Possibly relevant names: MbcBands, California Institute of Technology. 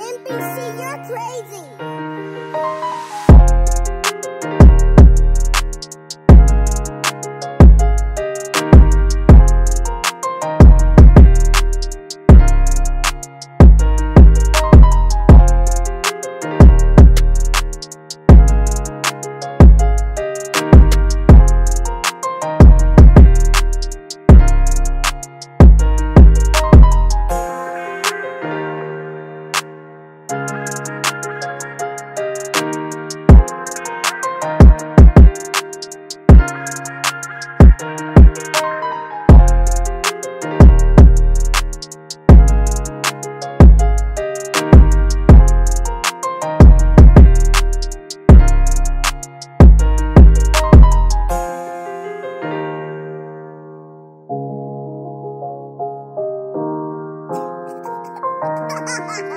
MBC, you're crazy!